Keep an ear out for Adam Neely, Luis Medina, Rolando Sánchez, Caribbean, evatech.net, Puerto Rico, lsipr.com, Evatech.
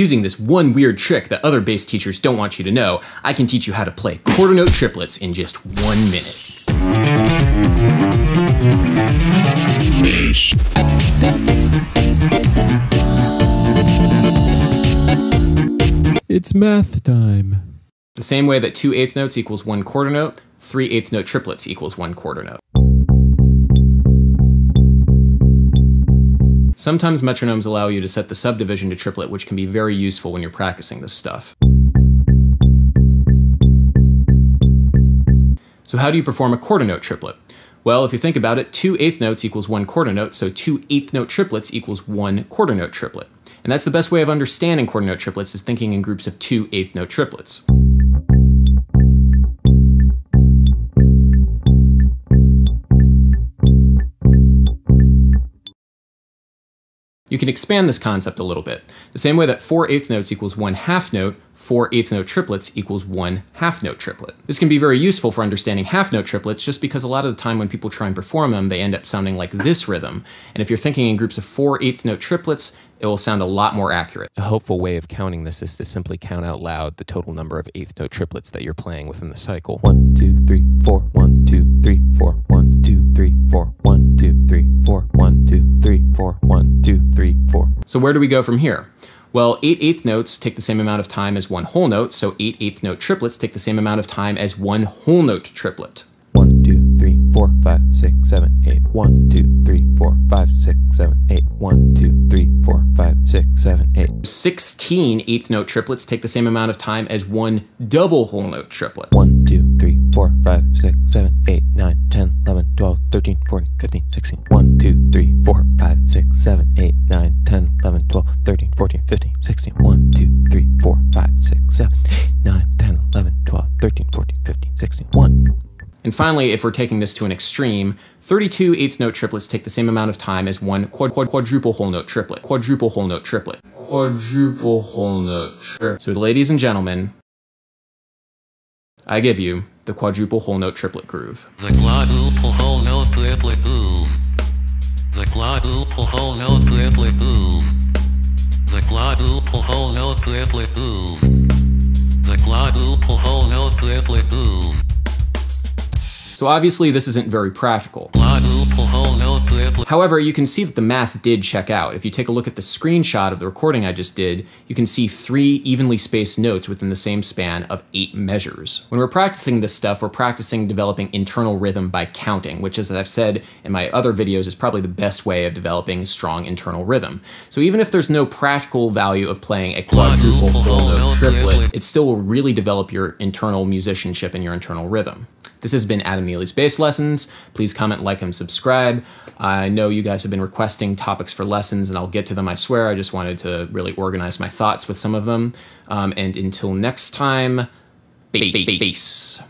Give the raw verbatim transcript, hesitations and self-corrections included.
Using this one weird trick that other bass teachers don't want you to know, I can teach you how to play quarter note triplets in just one minute. It's math time. The same way that two eighth notes equals one quarter note, three eighth note triplets equals one quarter note. Sometimes metronomes allow you to set the subdivision to triplet, which can be very useful when you're practicing this stuff. So how do you perform a quarter note triplet? Well, if you think about it, two eighth notes equals one quarter note, so two eighth note triplets equals one quarter note triplet. And that's the best way of understanding quarter note triplets, is thinking in groups of two eighth note triplets. You can expand this concept a little bit. The same way that four eighth notes equals one half note, four eighth note triplets equals one half note triplet. This can be very useful for understanding half note triplets, just because a lot of the time when people try and perform them, they end up sounding like this rhythm. And if you're thinking in groups of four eighth note triplets, it will sound a lot more accurate. A helpful way of counting this is to simply count out loud the total number of eighth note triplets that you're playing within the cycle. One, two, three, four, one, two, three, four, one, two, three, four, one, two, three, four, one, two, three, four, one, two, three, four. So where do we go from here? Well, eight eighth notes take the same amount of time as one whole note, so eight eighth note triplets take the same amount of time as one whole note triplet. One, two, three, four, five, six, seven, eight. One, two, three, four, five, six, seven, eight. One, two, three, four, five, six, seven, eight. Sixteen eighth note triplets take the same amount of time as one double whole note triplet. One, two, three, four, five, six, seven, eight, nine, ten, eleven, twelve, thirteen, fourteen, fifteen, sixteen. One, two, three, four, five, six, seven, eight, nine, ten, eleven, twelve, thirteen, fourteen, fifteen, sixteen. One, two, three, four, five, six, seven, eight, nine, ten, eleven, twelve, thirteen, fourteen, fifteen, sixteen. One. And finally, if we're taking this to an extreme, thirty-two eighth note triplets take the same amount of time as one quad quad quadruple whole note triplet. Quadruple whole note triplet. Quadruple whole note triplet. So ladies and gentlemen, I give you the quadruple whole note triplet groove. The quadruple whole note triplet groove. The quadruple whole note triplet groove. The quadruple whole note triplet groove. The quadruple whole note triplet groove. So obviously this isn't very practical. However, you can see that the math did check out. If you take a look at the screenshot of the recording I just did, you can see three evenly spaced notes within the same span of eight measures. When we're practicing this stuff, we're practicing developing internal rhythm by counting, which, as I've said in my other videos, is probably the best way of developing strong internal rhythm. So even if there's no practical value of playing a quadruple whole note triplet, it still will really develop your internal musicianship and your internal rhythm. This has been Adam Neely's Bass Lessons. Please comment, like, and subscribe. I know you guys have been requesting topics for lessons, and I'll get to them, I swear. I just wanted to really organize my thoughts with some of them. Um, and until next time, bass.